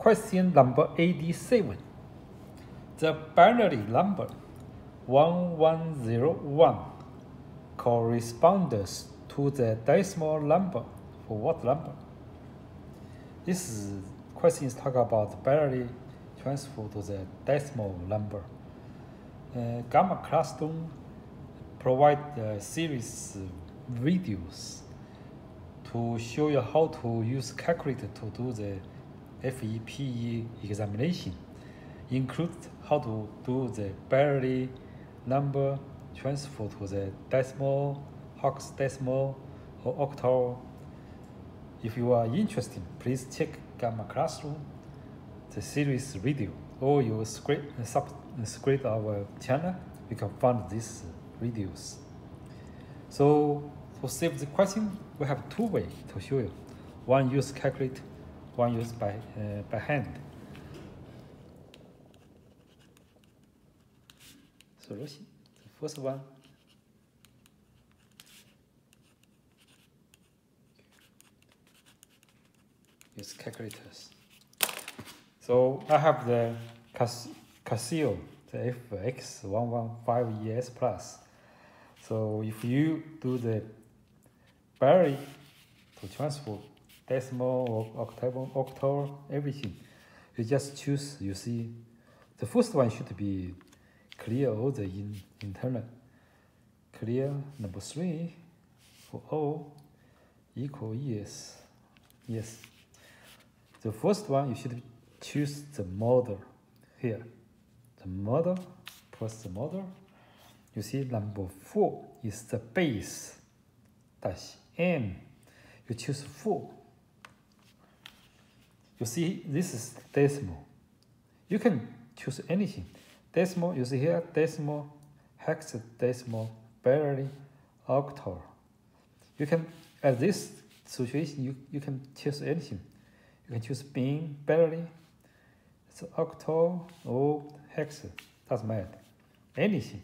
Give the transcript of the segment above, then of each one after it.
Question number 87. The binary number 1101 corresponds to the decimal number for what number? This question is talking about binary transfer to the decimal number. Gamma Classroom provides a series of videos to show you how to use calculator to do the FE examination, include how to do the binary number transfer to the decimal, hexadecimal, or octal. If you are interested, please check Gamma Classroom, the series video, or you subscribe our channel. You can find these videos. So to save the question, we have two ways to show you. One use calculate, one use by hand. So the first one, use calculators. So I have the Casio, the FX-115ES+. So if you do the binary to transfer decimal or octal, everything, you just choose. You see, the first one should be clear all the internal. Clear number 3 for all equal yes. Yes. The first one you should choose the model here. The model, press the model. You see number 4 is the base dash m. You choose 4. You see this is decimal. You can choose anything. Decimal, you see here, decimal, hexadecimal, binary, octal. You can, at this situation, you can choose anything. You can choose binary, so octal or hex, doesn't matter. Anything.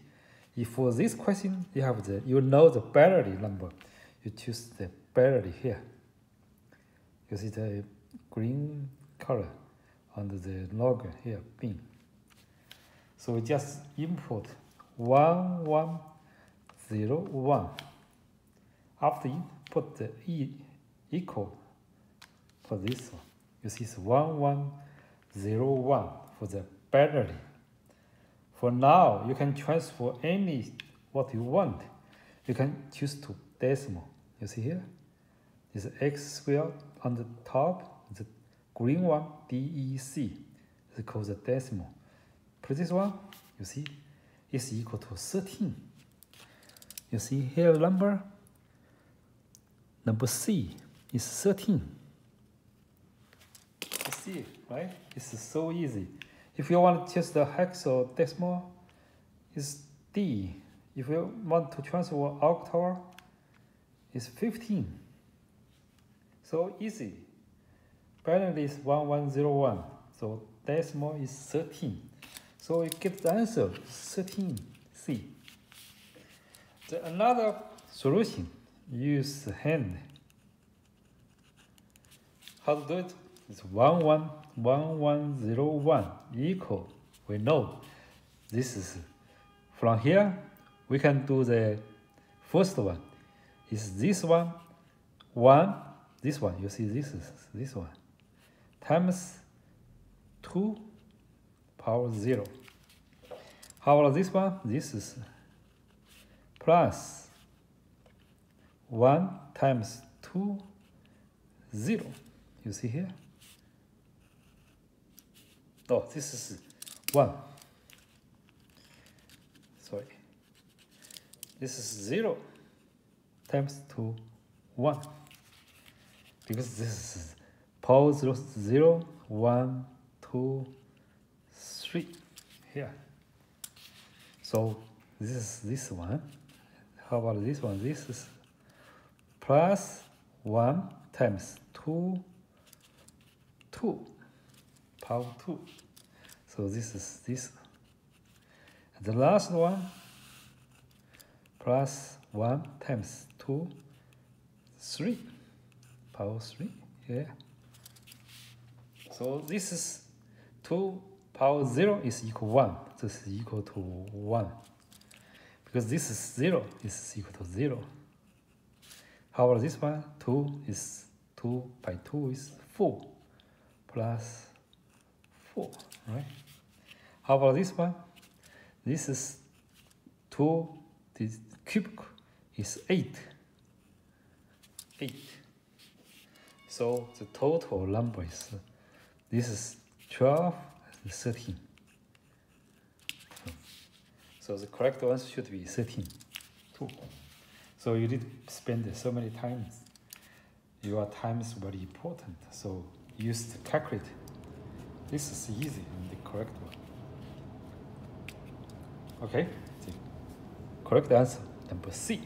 If for this question you have the, you know the binary number, you choose the binary here. You see the green color under the logger here, bin. So we just import 1101. After you put the equal for this one, you see it's 1101 for the binary. For now, you can transfer any what you want. You can choose to decimal. You see here, it's x squared on the top. The green one, DEC, is called the decimal. Put this one, you see, is equal to 13. You see here number C is 13. You see, right? It's so easy. If you want to choose the hex or decimal, it's D. If you want to transfer octal, it's 15. So easy. Binary is 1101. So decimal is 13. So we get the answer 13C. The another solution, use hand. How to do it? It's 1101 equal. We know this is from here. We can do the first one. Is this one this one? You see this is this one times 2. Power 0. How about this one? This is plus 1 times 2, 0. You see here? Oh, this is 1. Sorry. This is 0 times 2, 1. Because this is power 0, 0, 1, 2, 3 here. So this is this one. How about this one? This is plus 1 times 2, 2, power 2. So this is this. The last one, plus 1 times 2, 3, power 3 here. So this is 2 power 0 is equal to 1. This is equal to 1. Because this is 0 is equal to 0. However, this one, 2 is 2 by 2 is 4 plus 4, right? How about this one? This is 2, this cubic is 8. So the total number is, this is 12 and 13. So the correct ones should be 13, 2. So you did spend so many times. Your time is very important. So use the calculator. This is easy and the correct one. Okay, the correct answer, number C.